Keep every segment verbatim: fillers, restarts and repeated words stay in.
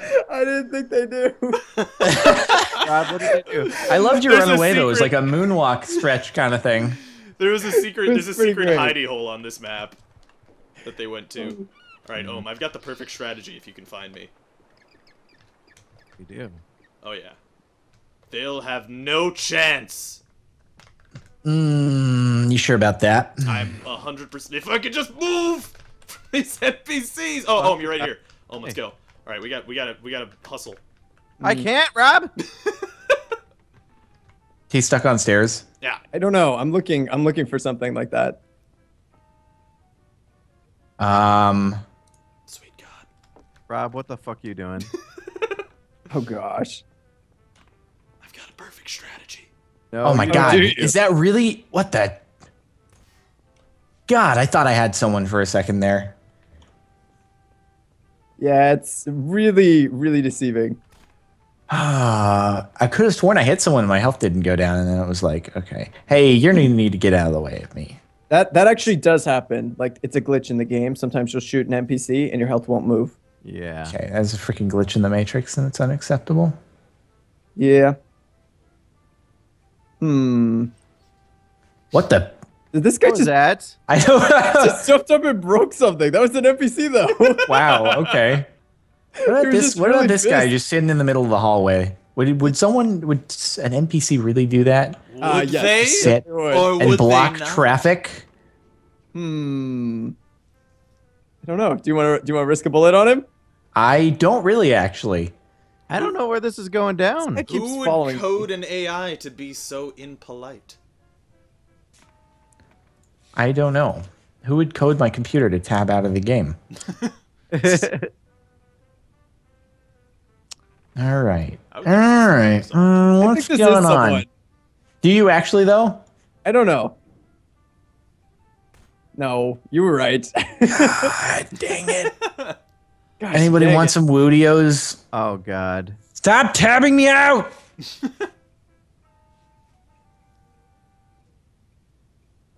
I didn't think they do. God, what did they do? I loved your runaway though. It was like a moonwalk stretch kind of thing. There was a secret. Was there's a secret great. hidey hole on this map that they went to. All right, Ohm. I've got the perfect strategy if you can find me. You do. Oh yeah. They'll have no chance. Mmm. You sure about that? I'm a hundred percent. If I could just move these N P Cs. Oh, Ohm, you're right here. Ohm, let's go. All right, we got, we got to, we got to hustle. I can't, Rob. He's stuck on stairs. Yeah. I don't know. I'm looking, I'm looking for something like that. Um. Sweet God. Rob, what the fuck are you doing? Oh gosh. I've got a perfect strategy. No, oh my God. Is that really what the? God, I thought I had someone for a second there. Yeah, it's really, really deceiving. Ah, I could have sworn I hit someone and my health didn't go down, and then it was like, okay, hey, you're gonna need to get out of the way of me. That that actually does happen. Like, it's a glitch in the game. Sometimes you'll shoot an N P C and your health won't move. Yeah. Okay, that's a freaking glitch in the Matrix, and it's unacceptable. Yeah. Hmm. What the? Did this guy what just was that? I just jumped up and broke something. That was an N P C though. Wow. Okay. What about this? What really about this pissed. guy just sitting in the middle of the hallway? Would would someone would an N P C really do that? Uh, would yes. they sit would. and or would block they traffic? Hmm. I don't know. Do you want to do you want to risk a bullet on him? I don't really actually. I don't know where this is going down. It keeps Who would following. code an A I to be so impolite? I don't know. Who would code my computer to tab out of the game? All right. All right. Mm, what's going on? Do you actually, though? I don't know. No, you were right. God, dang it. Gosh, Anybody dang want it. some Woodios? Oh, God. Stop tabbing me out!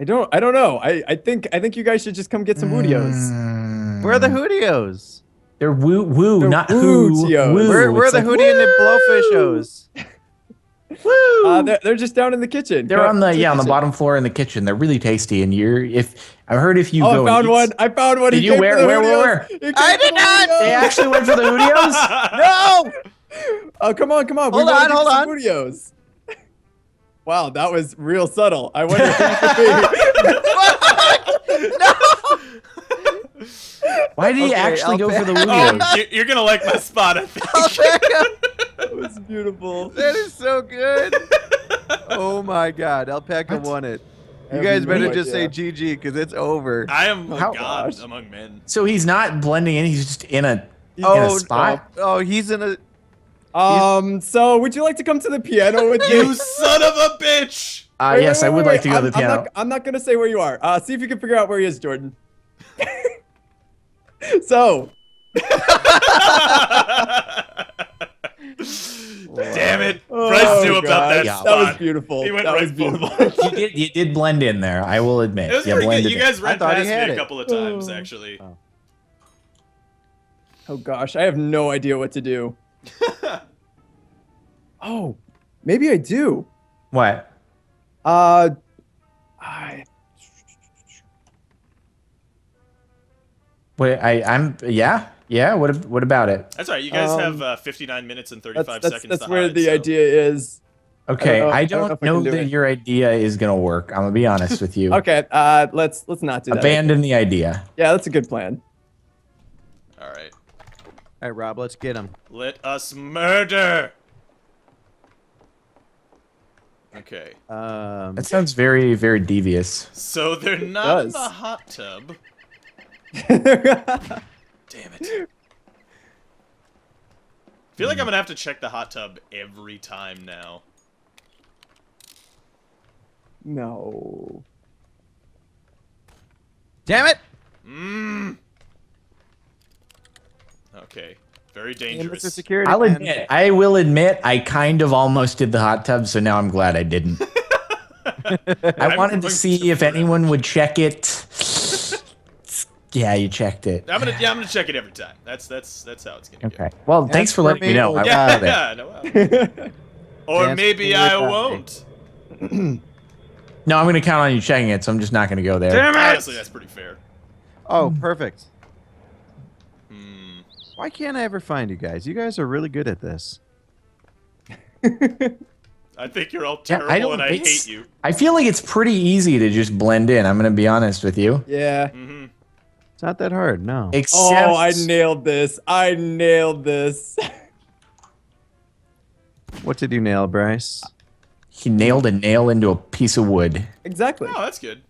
I don't. I don't know. I. I think. I think you guys should just come get some Woodios. Mm. Where are the Hoodios? They're woo woo, They're not woo. Where, where are the like, Hoodie and the Blowfishos? Woo! Uh, they're, they're just down in the kitchen. They're go on the yeah on the bottom floor in the kitchen. They're really tasty, and you're if I heard if you oh, go. I found and one. Eat, I found one. Did he you where where where? I did not. The they actually went for the Hoodios. No! Oh come on come on! Hold we on hold on. Hoodios. Wow, that was real subtle. I wonder if you could be. No! Why did okay, he actually I'll go for the Woodios? Oh, you're going to like my spot, I think. I'll that was beautiful. That is so good. Oh, my God. Alpaca what? won it. You guys better no just say G G, because it's over. I am oh, God among men. So he's not blending in. He's just in a, oh, in a spot? Oh, oh, he's in a... Um, so would you like to come to the piano with you? You son of a bitch! Uh, wait, yes, wait, wait, I would wait, like to go I'm, to the piano. I'm not, I'm not gonna say where you are. Uh, see if you can figure out where he is, Jordan. So. Damn it. Oh, Bryce knew about that yeah. spot. That was beautiful. He went that right was beautiful. you, did, you did blend in there, I will admit. It was yeah, pretty good. You guys ran past me it. a couple of times, oh. actually. Oh. oh gosh, I have no idea what to do. Oh, maybe I do. What? Uh, I. Wait, I, I'm. Yeah, yeah. What? What about it? That's all right. You guys um, have uh, fifty-nine minutes and thirty-five that's, that's, seconds. That's to where hide, the so. idea is. Okay, I don't know, I don't I don't know, know do that it. your idea is gonna work. I'm gonna be honest with you. Okay, uh, let's let's not do that. Abandon the idea. Yeah, that's a good plan. All right. All right, Rob, let's get him. Let us murder. Okay. Um, that sounds very, very devious. So they're not in the hot tub. Damn it. I feel like I'm going to have to check the hot tub every time now. No. Damn it. Mmm. Okay, very dangerous. Security, I'll admit, man. I will admit, I kind of almost did the hot tub, so now I'm glad I didn't. I wanted to see if anyone would check it. Yeah, you checked it. I'm gonna, yeah, I'm gonna check it every time. That's that's that's how it's gonna okay. go. Okay. Well, thanks for letting me know. I'm yeah, out of it. Yeah, no, or Dance maybe I won't. No, I'm gonna count on you checking it, so I'm just not gonna go there. Damn it! Honestly, that's pretty fair. Oh, mm. perfect. Mm. Why can't I ever find you guys? You guys are really good at this. I think you're all terrible, yeah, I and I hate you. I feel like it's pretty easy to just blend in. I'm gonna be honest with you. Yeah. Mm-hmm. It's not that hard, no. Except oh, I nailed this. I nailed this. What did you nail, Bryce? He nailed a nail into a piece of wood. Exactly. Oh, that's good.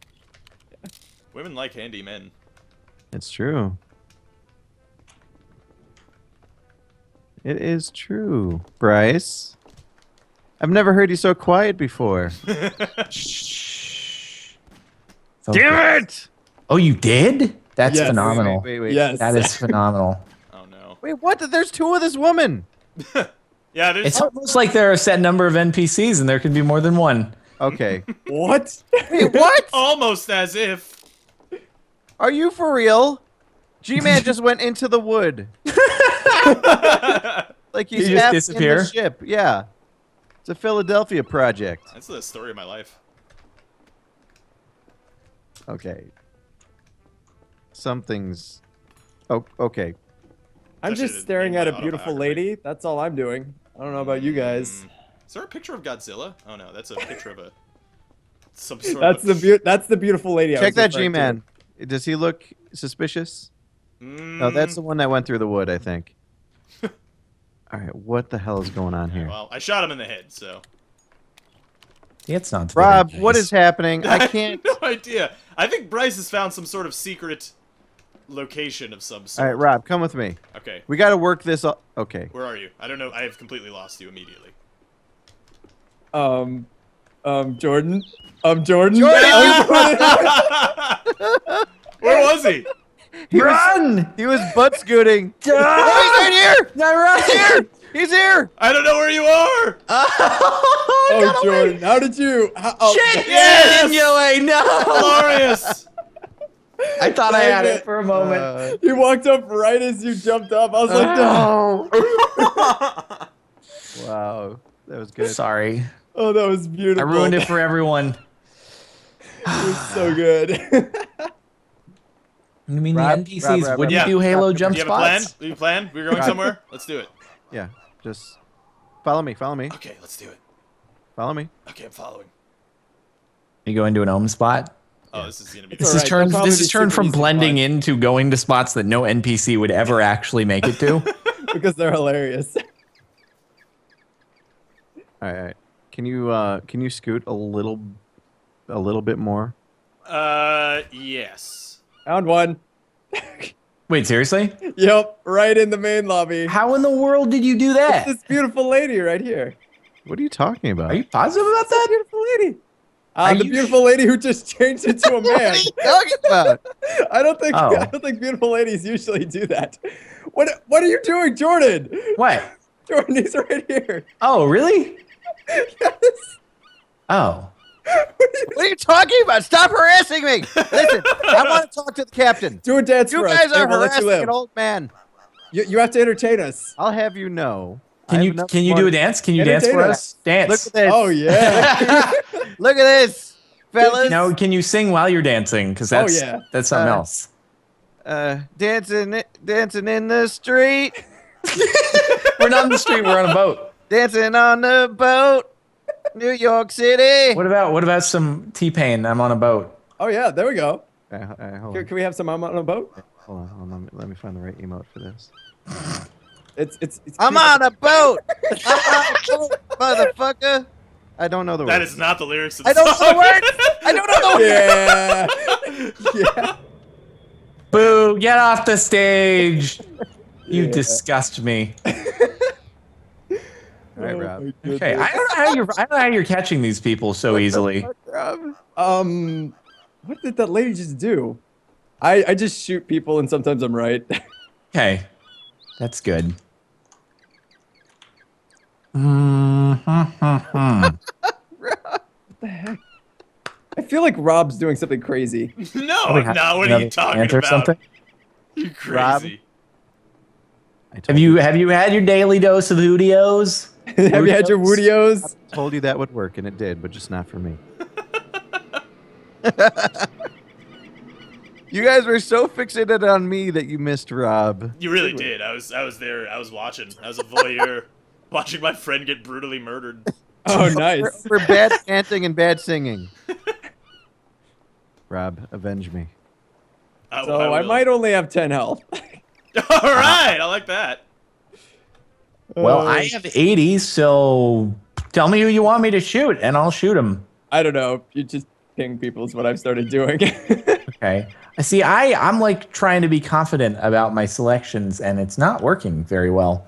Women like handy men. It's true. It is true, Bryce. I've never heard you so quiet before. Shh. So damn it! Oh, you did? That's yes. phenomenal. Wait, wait, wait. Yes. That is phenomenal. Oh, no. Wait, what? There's two of this woman. Yeah, there's it's almost like there are a set number of N P Cs, and there could be more than one. Okay. What? Wait, what? Almost as if. Are you for real? G-Man just went into the wood. Like he's he just disappeared in the ship. Yeah. It's a Philadelphia project. That's the story of my life. Okay. Something's. Oh, okay. I'm just staring at a beautiful lady. That's all I'm doing. I don't know about you guys. Is there a picture of Godzilla? Oh no, that's a picture of a. Some sort that's of the that's the beautiful lady. Check that G-Man. Does he look suspicious? Mm. No, that's the one that went through the wood, I think. All right, what the hell is going on here? Well, I shot him in the head, so. It's not. Rob, what is happening? I can't. I have no idea. I think Bryce has found some sort of secret location of some sort. All right, Rob, come with me. Okay. We got to work this up. Okay. Where are you? I don't know. I have completely lost you immediately. Um, um, Jordan? Um, Jordan? Jordan! Where was he? he Run! Was, he was butt scooting. He's right here! No, right here! He's here! I don't know where you are! Oh, oh Jordan, away. How did you? How, oh. Shit! Yes! Yes! No! Glorious! I thought Dang I had it. it for a moment. Uh, you walked up right as you jumped up. I was uh, like, no. Wow. That was good. Sorry. Oh, that was beautiful. I ruined it for everyone. It was so good. I mean, Rob, the N P Cs Rob, Rob, wouldn't yeah. do Halo Rob, jump do you spots. Do you have a plan? Do you plan? We're going somewhere? Let's do it. Yeah. Just follow me. Follow me. Okay, let's do it. Follow me. Okay, I'm following. You going to an Ohm spot? Oh, this is gonna be. This right. is turned. This is turned from blending in to going to spots that no N P C would ever actually make it to, because they're hilarious. All right, can you uh, can you scoot a little, a little bit more? Uh, yes. Found one. Wait, seriously? Yep, right in the main lobby. How in the world did you do that? It's this beautiful lady right here. What are you talking about? Are you positive about that? Beautiful lady. Uh, the beautiful lady who just changed into a man. What are you talking about? I don't think oh. I don't think beautiful ladies usually do that. What What are you doing, Jordan? What? Jordan, he's right here. Oh, really? Yes. Oh. What are you talking about? Stop harassing me! Listen, I want to talk to the captain. Do a dance you for us. You guys are we'll harassing an old man. You You have to entertain us. I'll have you know. Can you Can you do a dance? Can you entertain dance for us? us? Dance. Look at this. Oh yeah. Look at this, fellas. Now, can you sing while you're dancing? Because that's, oh, yeah. that's something uh, else. Uh, dancing, dancing in the street. We're not in the street. We're on a boat. Dancing on the boat, New York City. What about what about some T-Pain? I'm on a boat. Oh yeah, there we go. All right, all right, hold Here, can we have some? I'm on a boat. Hold on, hold on. Let me find the right emote for this. It's it's. it's I'm on a boat. I'm on a boat, motherfucker. I don't know the words. That is not the lyrics of the I don't song. know the words. I don't know the words. Yeah. Yeah. Boo, get off the stage. You yeah. disgust me. All right, Rob. Oh, okay, I don't, know how you're, I don't know how you're catching these people so what easily. Fuck, Rob? Um, what did that lady just do? I, I just shoot people and sometimes I'm right. Okay, that's good. Mm, huh, huh, huh. What the heck? I feel like Rob's doing something crazy. No, no, what are you talking about? Something? You crazy. Rob, have you, you have you had your daily dose of Hootios? Have you had your Wootios? I told you that would work, and it did, but just not for me. You guys were so fixated on me that you missed Rob. You really did. I was I was there. I was watching. I was a voyeur, watching my friend get brutally murdered. Oh, nice. For bad chanting and bad singing. Rob, avenge me. I, so I, I might only have ten health. All right, I like that. Well, uh, I have eighty, so tell me who you want me to shoot, and I'll shoot him. I don't know. You just ping people is what I've started doing. Okay. See, I, I'm like trying to be confident about my selections, and it's not working very well.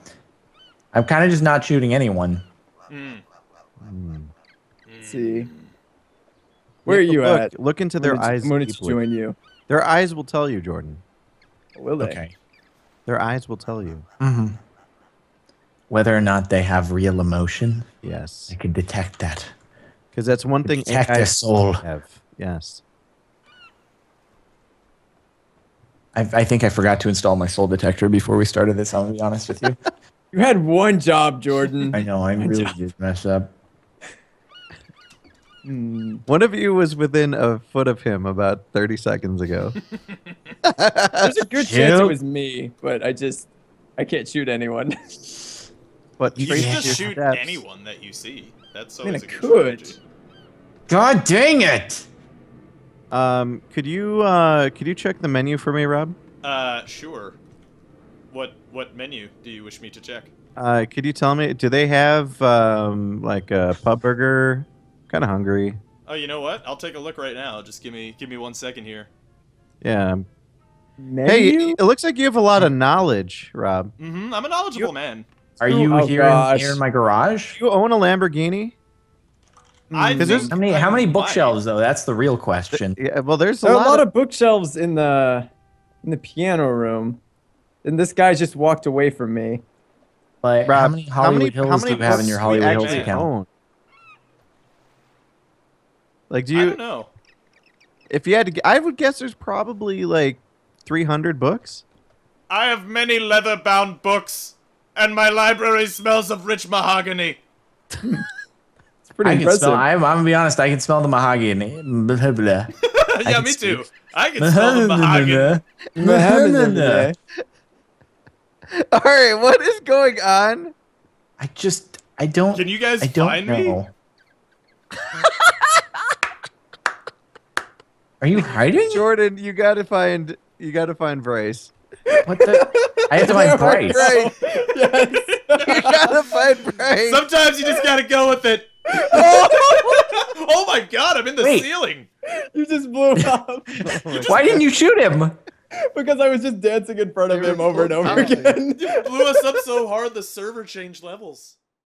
I'm kind of just not shooting anyone. Mm. Mm. Let's see. Where are you look, at? Look into their eyes. I'm going to join you. Their eyes will tell you, Jordan. Will they? Okay. Their eyes will tell you. Mm-hmm. Whether or not they have real emotion. Yes. I can detect that. Because that's one thing detect A I soul have. Yes. I, I think I forgot to install my soul detector before we started this. I'm going to be honest with you. You had one job, Jordan. I know. I really job. did mess up. Mm. One of you was within a foot of him about thirty seconds ago. There's a good Shoot. chance it was me, but I just... I can't shoot anyone. But you just shoot steps. anyone that you see. That's always I mean, a good could. strategy. God dang it! Um, could you uh, could you check the menu for me, Rob? Uh, sure. What what menu do you wish me to check? Uh, could you tell me? Do they have um like a pub burger? Kind of hungry. Oh, you know what? I'll take a look right now. Just give me give me one second here. Yeah. Menu? Hey, it looks like you have a lot of knowledge, Rob. Mm-hmm. I'm a knowledgeable you, man. Are you oh, here, in, here in my garage? You own a Lamborghini? I mm. How many, how many bookshelves, though? That's the real question. The, yeah, well, there's a, there lot, a lot of, of bookshelves in the in the piano room, and this guy just walked away from me. Like, Rob, how many Hollywood how many, Hills how many do you have in your Hollywood Hills account? Own? Like, do you? I don't know. If you had to, I would guess there's probably like three hundred books? I have many leather-bound books, and my library smells of rich mahogany. It's pretty I impressive. Can smell, I'm, I'm going to be honest, I can smell the mahogany. Blah, blah. Yeah, me speak. too. I can smell the mahogany. Mahogany. All right, what is going on? I just, I don't Can you guys I don't find know. me? Are you hiding? Jordan, you got to find... You gotta find Bryce. What the? I have to find Bryce. Bryce. Yes. You gotta find Bryce. Sometimes you just gotta go with it. Oh, oh my God! I'm in the Wait. ceiling. You just blew up. Just Why didn't you shoot him? Because I was just dancing in front of him over and over again. You blew us up so hard the server changed levels.